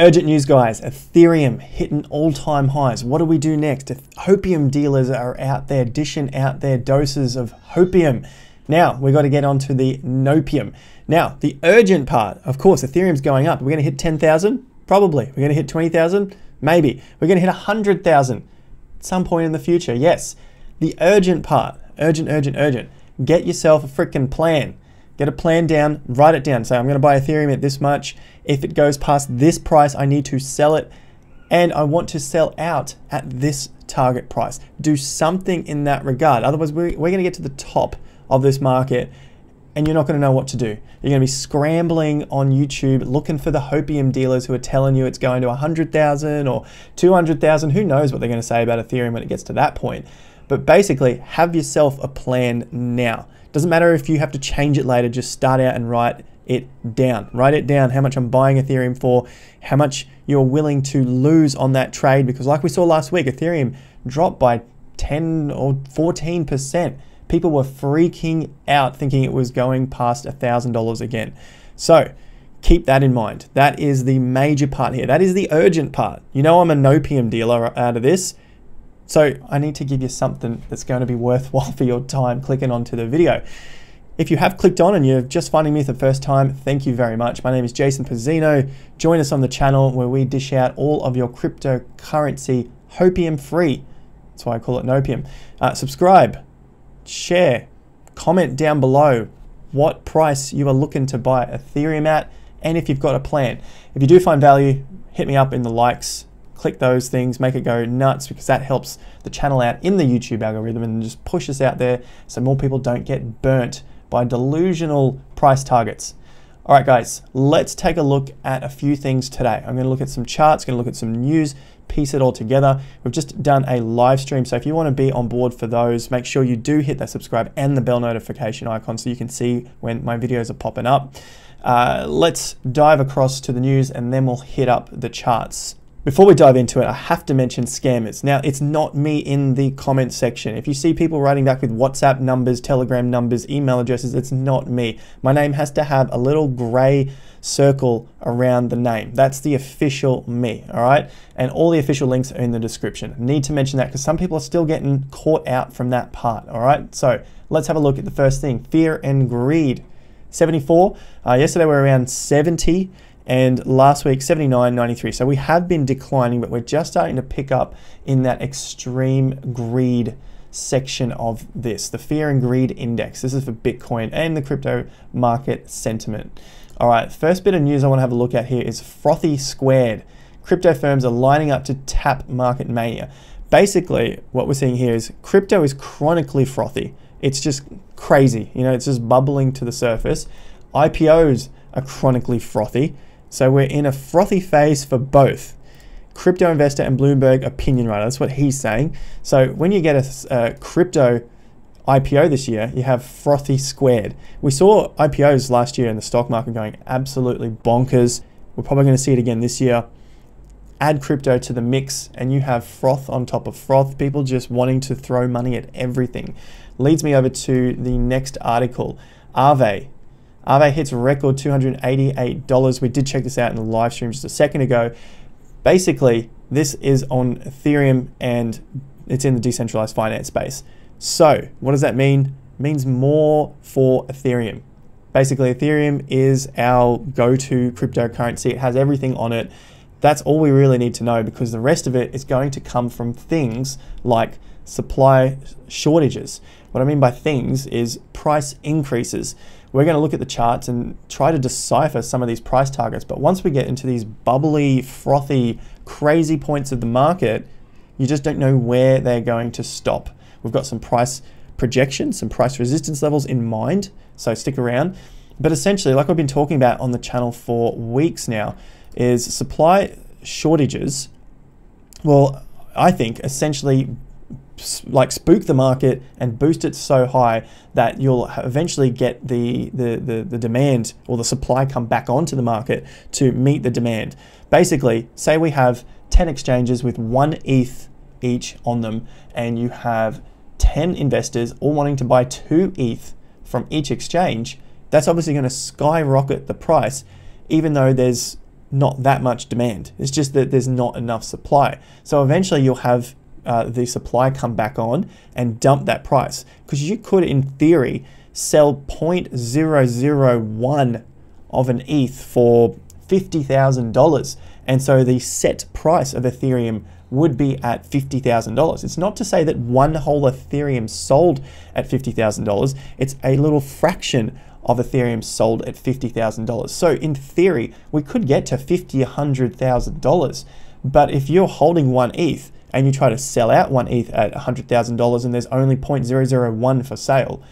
Urgent news, guys. Ethereum hitting all-time highs. What do we do next? Hopium dealers are out there dishing out their doses of Hopium. Now, we've got to get onto the Nopium. Now, the urgent part, of course, Ethereum's going up. We're going to hit 10,000? Probably. We're going to hit 20,000? Maybe. We're going to hit 100,000 at some point in the future, yes. The urgent part, urgent. Get yourself a frickin' plan. Get a plan down, write it down. Say, I'm going to buy Ethereum at this much. If it goes past this price, I need to sell it. And I want to sell out at this target price. Do something in that regard. Otherwise, we're going to get to the top of this market and you're not going to know what to do. You're going to be scrambling on YouTube looking for the Hopium dealers who are telling you it's going to 100,000 or 200,000. Who knows what they're going to say about Ethereum when it gets to that point. But basically, have yourself a plan now. Doesn't matter if you have to change it later, just start out and write it down. Write it down, how much I'm buying Ethereum for, how much you're willing to lose on that trade, because like we saw last week, Ethereum dropped by 10 or 14%. People were freaking out thinking it was going past $1,000 again. So keep that in mind. That is the major part here. That is the urgent part. You know I'm a Nopium dealer out of this. So I need to give you something that's going to be worthwhile for your time clicking onto the video. If you have clicked on and you're just finding me for the first time, thank you very much. My name is Jason Pizzino. Join us on the channel where we dish out all of your cryptocurrency Hopium free. That's why I call it Nopium. Subscribe, share, comment down below what price you are looking to buy Ethereum at and if you've got a plan. If you do find value, hit me up in the likes. Click those things, make it go nuts, because that helps the channel out in the YouTube algorithm and just push us out there so more people don't get burnt by delusional price targets. All right, guys, let's take a look at a few things today. I'm gonna look at some charts, gonna look at some news, piece it all together. We've just done a live stream, so if you wanna be on board for those, make sure you do hit that subscribe and the bell notification icon so you can see when my videos are popping up. Let's dive across to the news and then we'll hit up the charts. Before we dive into it, I have to mention scammers. Now, it's not me in the comment section. If you see people writing back with WhatsApp numbers, Telegram numbers, email addresses, it's not me. My name has to have a little gray circle around the name. That's the official me, all right? And all the official links are in the description. I need to mention that because some people are still getting caught out from that part, all right? So let's have a look at the first thing, fear and greed. 74, yesterday we were around 70. And last week, 79.93. So we have been declining, but we're just starting to pick up in that extreme greed section of this, the fear and greed index. This is for Bitcoin and the crypto market sentiment. All right, first bit of news I want to have a look at here is frothy squared. Crypto firms are lining up to tap market mania. Basically, what we're seeing here is crypto is chronically frothy. It's just crazy, you know, it's just bubbling to the surface. IPOs are chronically frothy. So we're in a frothy phase for both. Crypto investor and Bloomberg opinion writer, that's what he's saying. So when you get a crypto IPO this year, you have frothy squared. We saw IPOs last year in the stock market going absolutely bonkers. We're probably gonna see it again this year. Add crypto to the mix and you have froth on top of froth, people just wanting to throw money at everything. Leads me over to the next article, Aave. Aave hits a record $288. We did check this out in the live stream just a second ago. Basically, this is on Ethereum and it's in the decentralized finance space. So what does that mean? It means more for Ethereum. Basically, Ethereum is our go-to cryptocurrency. It has everything on it. That's all we really need to know, because the rest of it is going to come from things like supply shortages. What I mean by things is price increases. We're going to look at the charts and try to decipher some of these price targets. But once we get into these bubbly, frothy, crazy points of the market, you just don't know where they're going to stop. We've got some price projections, some price resistance levels in mind, so stick around. But essentially, like I've been talking about on the channel for weeks now, is supply shortages, well, I think essentially like spook the market and boost it so high that you'll eventually get the demand or the supply come back onto the market to meet the demand. Basically, say we have 10 exchanges with 1 ETH each on them, and you have 10 investors all wanting to buy 2 ETH from each exchange, that's obviously going to skyrocket the price, even though there's not that much demand. It's just that there's not enough supply. So eventually you'll have the supply come back on and dump that price, because you could, in theory, sell 0.001 of an ETH for $50,000. And so the set price of Ethereum would be at $50,000. It's not to say that one whole Ethereum sold at $50,000. It's a little fraction of Ethereum sold at $50,000. So in theory, we could get to $50,000, $100,000. But if you're holding one ETH and you try to sell out one ETH at $100,000 and there's only 0.001 for sale,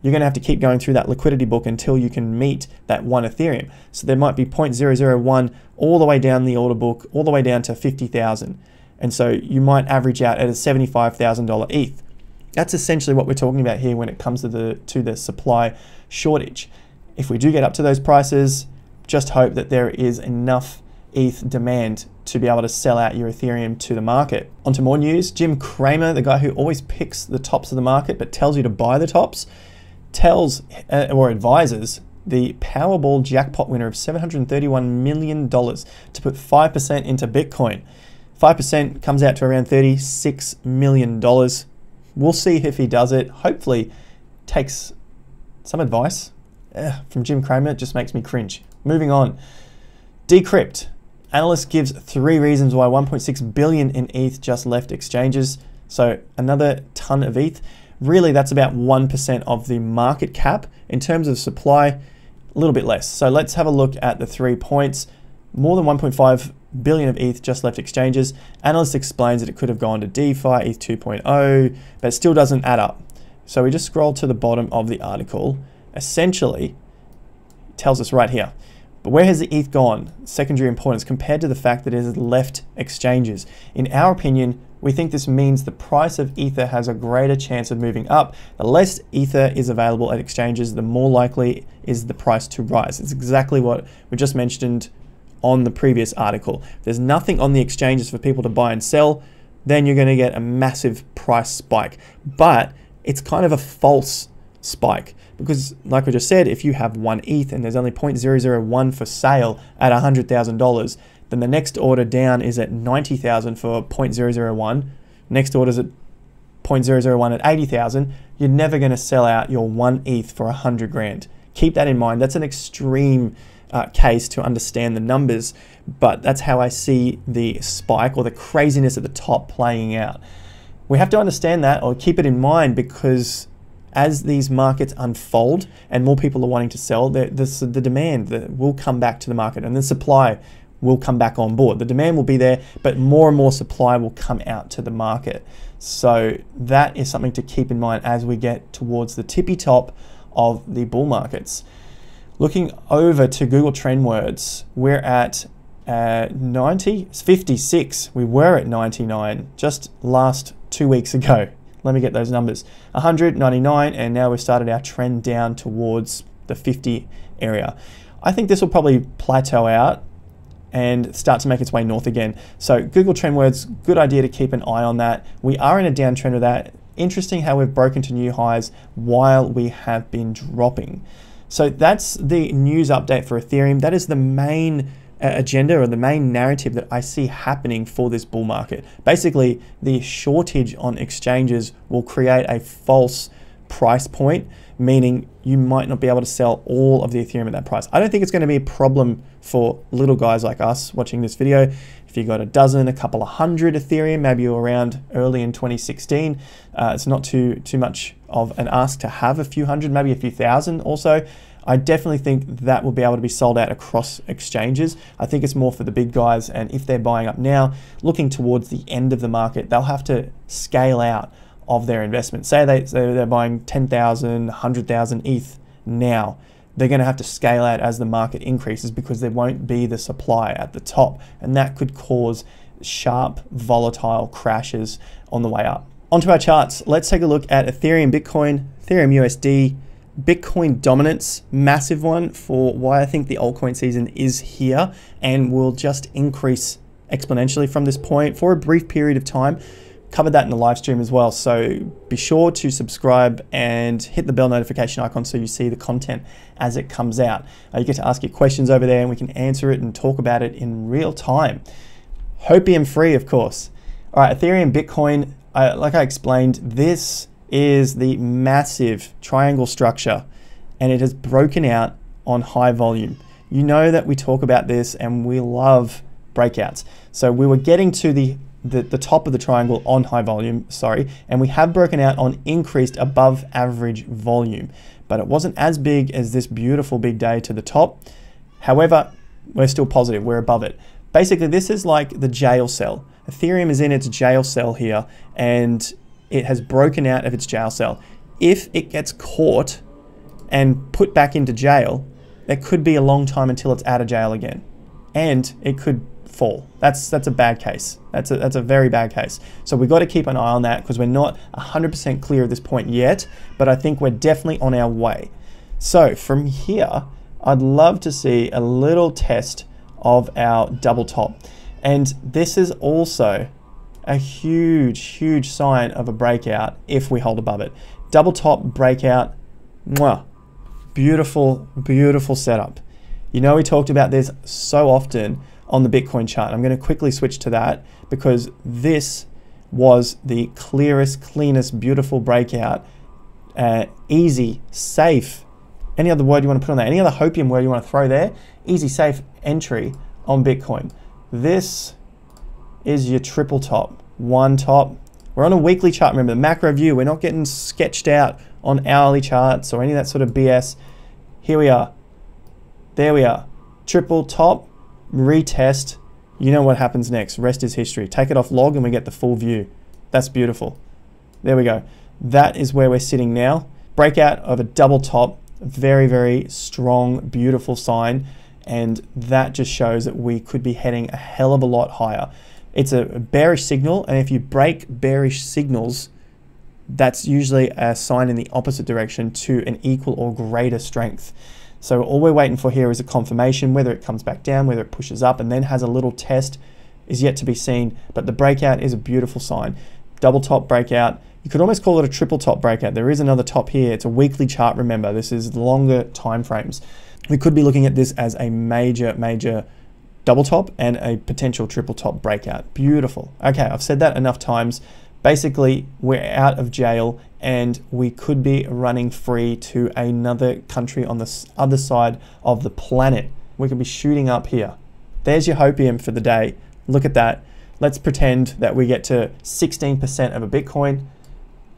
you're going to have to keep going through that liquidity book until you can meet that one Ethereum. So there might be 0.001 all the way down the order book, all the way down to 50,000. And so you might average out at a $75,000 ETH. That's essentially what we're talking about here when it comes to the supply shortage. If we do get up to those prices, just hope that there is enough ETH demand to be able to sell out your Ethereum to the market. On to more news. Jim Cramer, the guy who always picks the tops of the market but tells you to buy the tops, tells or advises the Powerball jackpot winner of $731 million to put 5% into Bitcoin. 5% comes out to around $36 million. We'll see if he does it. Hopefully takes some advice from Jim Cramer. It just makes me cringe. Moving on. Decrypt. Analyst gives 3 reasons why 1.6 billion in ETH just left exchanges. So another ton of ETH. Really, that's about 1% of the market cap. In terms of supply, a little bit less. So let's have a look at the 3 points. More than 1.5 billion of ETH just left exchanges. Analyst explains that it could have gone to DeFi, ETH 2.0, but it still doesn't add up. So we just scroll to the bottom of the article. Essentially, it tells us right here. But where has the ETH gone? Secondary importance compared to the fact that it has left exchanges. In our opinion, we think this means the price of Ether has a greater chance of moving up. The less Ether is available at exchanges, the more likely is the price to rise. It's exactly what we just mentioned on the previous article. If there's nothing on the exchanges for people to buy and sell, then you're going to get a massive price spike. But it's kind of a false spike, because like we just said, if you have one ETH and there's only 0.001 for sale at $100,000, then the next order down is at 90,000 for 0.001. Next order is at 0.001 at 80,000. You're never going to sell out your one ETH for 100 grand. Keep that in mind. That's an extreme case to understand the numbers, but that's how I see the spike or the craziness at the top playing out. We have to understand that or keep it in mind, because as these markets unfold and more people are wanting to sell, the demand will come back to the market and the supply will come back on board. The demand will be there, but more and more supply will come out to the market. So that is something to keep in mind as we get towards the tippy top of the bull markets. Looking over to Google Trend Words, we're at 56. We were at 99 just last 2 weeks ago. Let me get those numbers. 199, and now we've started our trend down towards the 50 area. I think this will probably plateau out and start to make its way north again. So Google Trend Words, good idea to keep an eye on that. We are in a downtrend with that. Interesting how we've broken to new highs while we have been dropping. So that's the news update for Ethereum. That is the main agenda or the main narrative that I see happening for this bull market. Basically, the shortage on exchanges will create a false price point, meaning you might not be able to sell all of the Ethereum at that price. I don't think it's going to be a problem for little guys like us watching this video. If you got a couple of hundred Ethereum, maybe you're around early in 2016, it's not too much of an ask to have a few hundred, maybe a few thousand also. I definitely think that will be able to be sold out across exchanges. I think it's more for the big guys, and if they're buying up now, looking towards the end of the market, they'll have to scale out of their investment. Say they're buying 10,000, 100,000 ETH now. They're going to have to scale out as the market increases, because there won't be the supply at the top, and that could cause sharp, volatile crashes on the way up. Onto our charts. Let's take a look at Ethereum, Bitcoin, Ethereum USD, Bitcoin dominance, massive one for why I think the altcoin season is here and will just increase exponentially from this point for a brief period of time. covered that in the live stream as well. So be sure to subscribe and hit the bell notification icon so you see the content as it comes out. You get to ask your questions over there and we can answer it and talk about it in real time. Hopium free, of course. All right, Ethereum, Bitcoin, like I explained, this is the massive triangle structure and it has broken out on high volume. You know that we talk about this and we love breakouts. So we were getting to the top of the triangle on high volume, sorry, and we have broken out on increased above average volume, but it wasn't as big as this beautiful big day to the top. However, we're still positive, we're above it. Basically, this is like the jail cell. Ethereum is in its jail cell here and it has broken out of its jail cell. If it gets caught and put back into jail, it could be a long time until it's out of jail again. And it could fall. That's a bad case. That's a very bad case. So we've got to keep an eye on that because we're not 100% clear at this point yet, but I think we're definitely on our way. So from here, I'd love to see a little test of our double top. And this is also a huge, huge sign of a breakout if we hold above it. Double top breakout, mwah. Beautiful, beautiful setup. You know, we talked about this so often on the Bitcoin chart. I'm going to quickly switch to that because this was the clearest, cleanest, beautiful breakout. Easy, safe, any other word you want to put on that, any other Hopium word you want to throw there, easy, safe entry on Bitcoin. This is your triple top, one top. We're on a weekly chart, remember, the macro view. We're not getting sketched out on hourly charts or any of that sort of BS. Here we are. There we are. Triple top, retest. You know what happens next. Rest is history. Take it off log and we get the full view. That's beautiful. There we go. That is where we're sitting now. Breakout of a double top. Very, very strong, beautiful sign. And that just shows that we could be heading a hell of a lot higher. It's a bearish signal, and if you break bearish signals, that's usually a sign in the opposite direction to an equal or greater strength. So all we're waiting for here is a confirmation, whether it comes back down, whether it pushes up and then has a little test is yet to be seen, but the breakout is a beautiful sign. Double top breakout, you could almost call it a triple top breakout. There is another top here. It's a weekly chart, remember, this is longer time frames. We could be looking at this as a major, major double top and a potential triple top breakout. Beautiful. Okay, I've said that enough times. Basically, we're out of jail and we could be running free to another country on the other side of the planet. We could be shooting up here. There's your Hopium for the day. Look at that. Let's pretend that we get to 16% of a Bitcoin.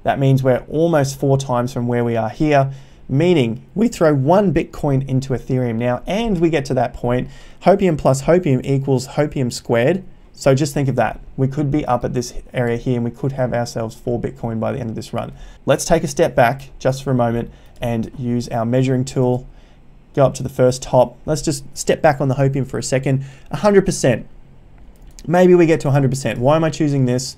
That means we're almost 4 times from where we are here, meaning we throw 1 Bitcoin into Ethereum now and we get to that point. Hopium plus Hopium equals Hopium squared. So just think of that. We could be up at this area here and we could have ourselves 4 Bitcoin by the end of this run. Let's take a step back just for a moment and use our measuring tool. Go up to the first top. Let's just step back on the Hopium for a second. 100%. Maybe we get to 100%. Why am I choosing this?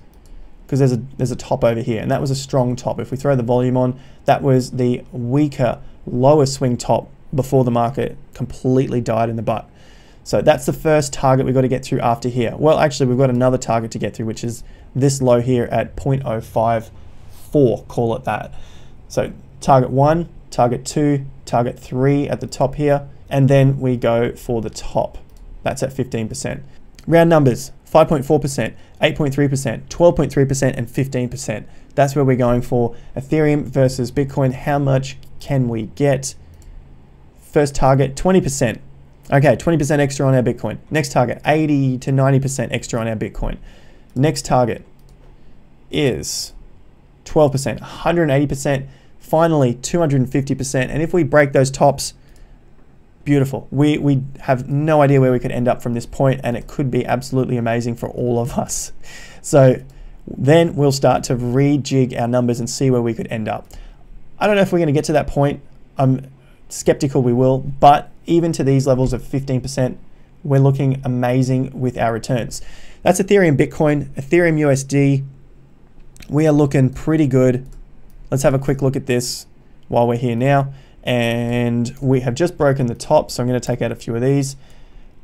Because there's a top over here and that was a strong top. If we throw the volume on, that was the weaker, lower swing top before the market completely died in the butt. So that's the first target we've got to get through after here. Well, actually, we've got another target to get through, which is this low here at 0.054, call it that. So target 1, target 2, target 3 at the top here, and then we go for the top. That's at 15%. Round numbers, 5.4%, 8.3%, 12.3%, and 15%. That's where we're going for Ethereum versus Bitcoin. How much can we get? First target, 20%. Okay, 20% extra on our Bitcoin. Next target, 80 to 90% extra on our Bitcoin. Next target is 12%, 180%, finally 250%. And if we break those tops, beautiful. We have no idea where we could end up from this point, and it could be absolutely amazing for all of us. So then we'll start to rejig our numbers and see where we could end up. I don't know if we're going to get to that point. I'm skeptical we will, but even to these levels of 15%, we're looking amazing with our returns. That's Ethereum Bitcoin, Ethereum USD. We are looking pretty good. Let's have a quick look at this while we're here now. And we have just broken the top, so I'm going to take out a few of these.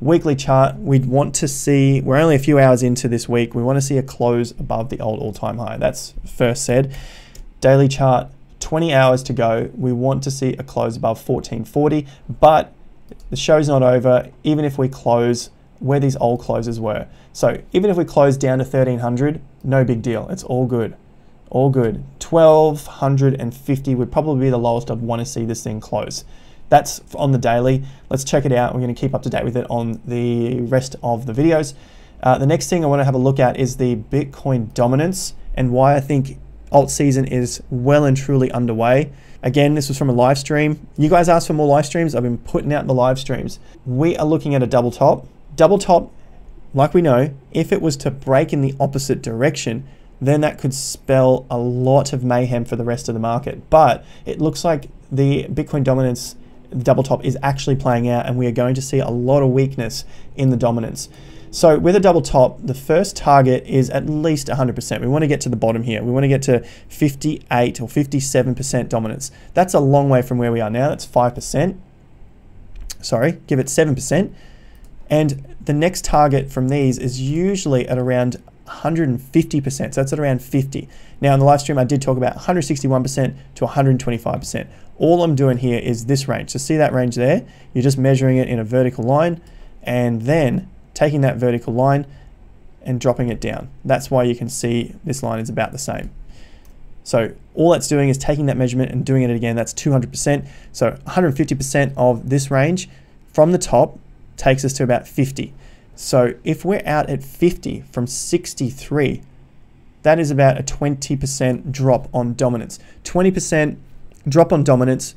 weekly chart, we'd want to see, we're only a few hours into this week, we want to see a close above the old all-time high. That's first said. Daily chart, 20 hours to go. We want to see a close above 1440, but the show's not over, even if we close where these old closes were. So even if we close down to 1300, no big deal, it's all good. All good. 1250 would probably be the lowest I'd want to see this thing close. That's on the daily. Let's check it out. We're going to keep up to date with it on the rest of the videos. The next thing I want to have a look at is the Bitcoin dominance and why I think alt season is well and truly underway. Again, this was from a live stream. You guys asked for more live streams. I've been putting out the live streams. We are looking at a double top. Double top, like we know, if it was to break in the opposite direction, then that could spell a lot of mayhem for the rest of the market. But it looks like the Bitcoin dominance double top is actually playing out, and we are going to see a lot of weakness in the dominance. So with a double top, the first target is at least 100%. We want to get to the bottom here. We want to get to 58 or 57% dominance. That's a long way from where we are now. That's 5%. Sorry, give it 7%. And the next target from these is usually at around 150%, so that's at around 50. Now in the live stream I did talk about 161% to 125%. All I'm doing here is this range. So see that range there? You're just measuring it in a vertical line and then taking that vertical line and dropping it down. That's why you can see this line is about the same. So all that's doing is taking that measurement and doing it again. That's 200%. So 150% of this range from the top takes us to about 50. So if we're out at 50 from 63, that is about a 20% drop on dominance. 20% drop on dominance.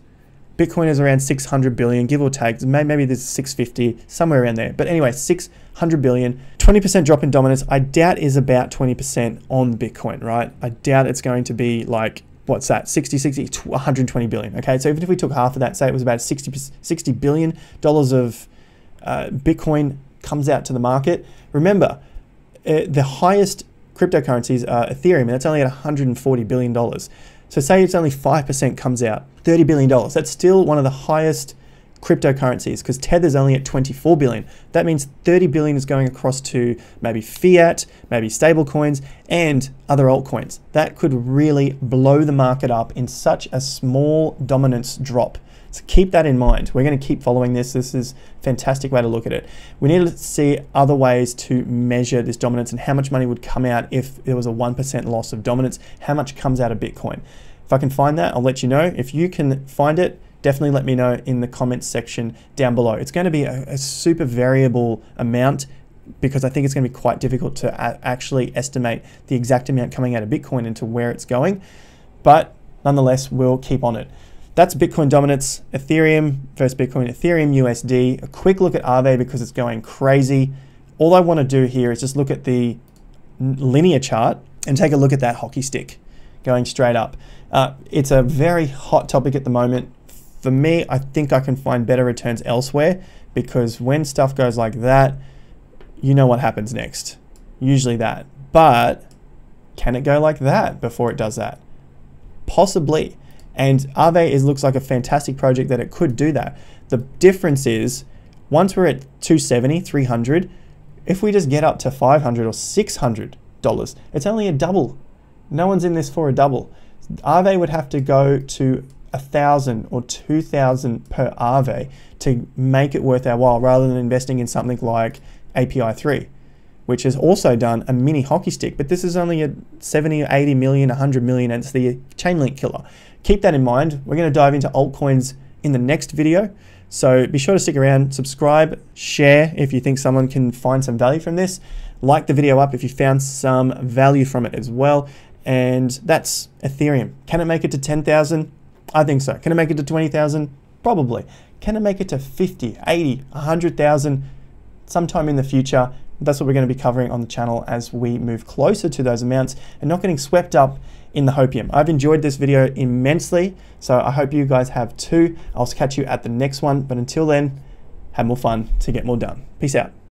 Bitcoin is around 600 billion, give or take. Maybe there's 650, somewhere around there. But anyway, 600 billion. 20% drop in dominance, I doubt is about 20% on Bitcoin, right? I doubt it's going to be like, what's that? 120 billion, okay? So even if we took half of that, say it was about $60 billion of Bitcoin comes out to the market. Remember, the highest cryptocurrencies are Ethereum, and that's only at $140 billion. So say it's only 5% comes out, $30 billion. That's still one of the highest cryptocurrencies because Tether's only at 24 billion. That means 30 billion is going across to maybe fiat, maybe stablecoins, and other altcoins. That could really blow the market up in such a small dominance drop. So keep that in mind. We're going to keep following this. This is a fantastic way to look at it. We need to see other ways to measure this dominance and how much money would come out if there was a 1% loss of dominance. How much comes out of Bitcoin? If I can find that, I'll let you know. If you can find it, definitely let me know in the comments section down below. It's going to be a super variable amount, because I think it's going to be quite difficult to actually estimate the exact amount coming out of Bitcoin and to where it's going. But nonetheless, we'll keep on it. That's Bitcoin dominance, Ethereum versus Bitcoin, Ethereum USD. A quick look at Aave because it's going crazy. All I want to do here is just look at the linear chart and take a look at that hockey stick going straight up. It's a very hot topic at the moment. For me, I think I can find better returns elsewhere, because when stuff goes like that, you know what happens next. Usually that. But can it go like that before it does that? Possibly. And Aave looks like a fantastic project that it could do that. The difference is, once we're at 270, 300, if we just get up to 500 or $600, it's only a double. No one's in this for a double. Aave would have to go to 1,000 or 2,000 per Aave to make it worth our while, rather than investing in something like API3, which has also done a mini hockey stick, but this is only a 70 or 80 million, 100 million, and it's the Chainlink killer. Keep that in mind. We're going to dive into altcoins in the next video, so be sure to stick around, subscribe, share if you think someone can find some value from this, like the video up if you found some value from it as well. And that's Ethereum. Can it make it to 10,000? I think so. Can it make it to 20,000? Probably. Can it make it to 50, 80, 100,000 sometime in the future? That's what we're going to be covering on the channel as we move closer to those amounts and not getting swept up in the hopium. I've enjoyed this video immensely, so I hope you guys have too. I'll catch you at the next one, but until then, have more fun to get more done. Peace out.